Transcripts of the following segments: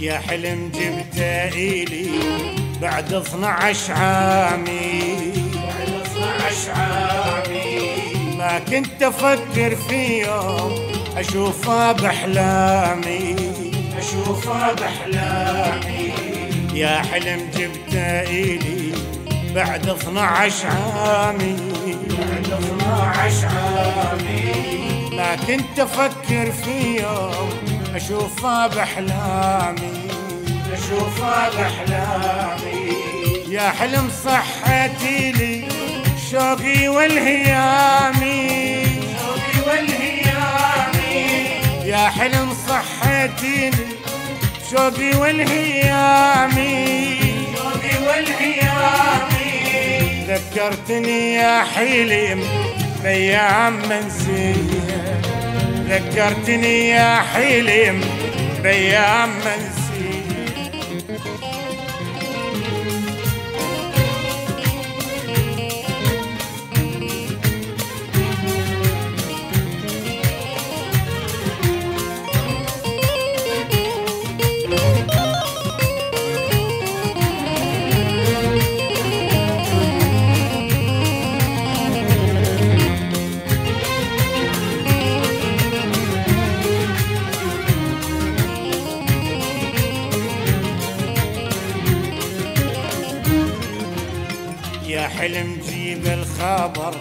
يا حلم جبته إلي بعد 12 عامي بعد 12 عامي ما كنت أفكر في يوم أشوفها بأحلامي أشوفها بأحلامي يا حلم جبته إلي بعد 12 عامي بعد 12 عامي ما كنت أفكر في يوم أشوفها بأحلامي أشوفها بأحلامي يا حلم صحتي لي شوقي والهيامي شوقي والهيامي يا حلم صحتي لي شوقي والهيامي شوقي والهيامي ذكرتني يا حلم بأيام منسية ذكرتني يا حلم بأيام منسية يا حلم جيب الخبر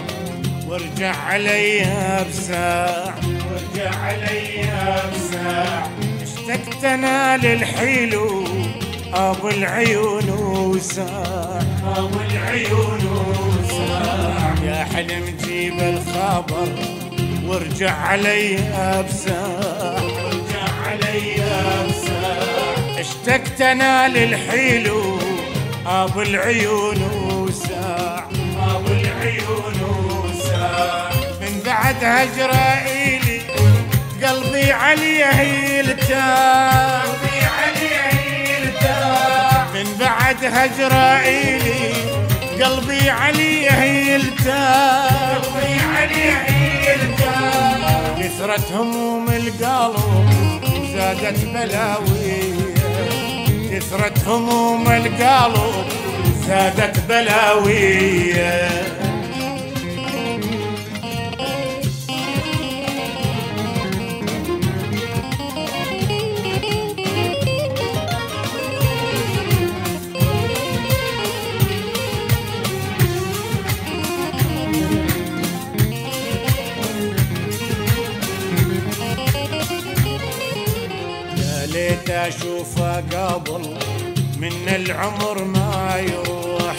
وارجع عليها بساع وارجع عليها بساع اشتقت انا للحلو ابو العيون وساع ابو العيون وساع يا حلم جيب الخبر وارجع عليها بساع وارجع عليها بساع اشتقت انا للحلو ابو العيون وساع ابو العيون وساع من بعد هجره الي قلبي عليه يلتاع قلبي عليه يلتاع من بعد هجره الي قلبي عليه يلتاع قلبي عليه يلتاع كثرت هموم القلب زادت بلاويه كثرت هموم القلب زادت بلاوية يا ليت أشوفها قبل من العمر ما يروح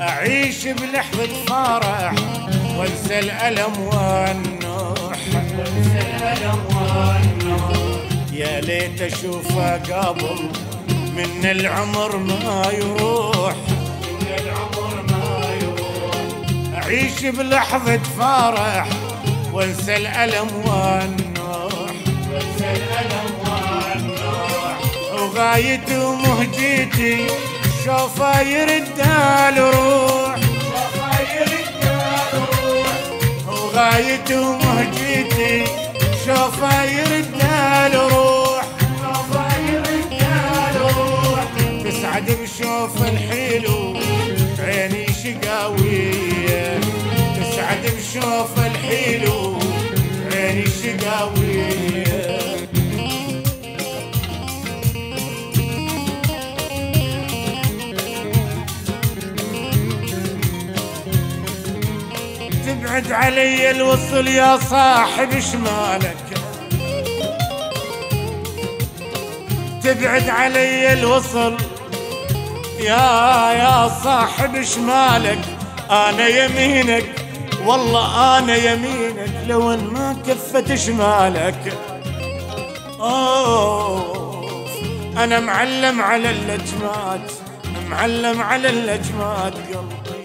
أعيش بلحظة فرح وانسى الألم والنوح وانسى الألم والنوح يا ليت أشوفها قبل من العمر ما يروح من العمر ما يروح أعيش بلحظة فرح وانسى الألم والنوح وانسى الألم والنوح وغايتي ومهجتي شوفها يردها الروح شوفها يردها الروح وغايتي ومهجتي شوفها يردها الروح شوفها يردها الروح تسعد بشوف الحلو عيني شقاوية تسعد بشوف الحلو عيني شقاوية تبعد علي الوصل يا صاحب شمالك تبعد علي الوصل يا صاحب شمالك انا يمينك والله انا يمينك لو ان ما كفت شمالك اوه انا معلم على اللجمات معلم على اللجمات قلبي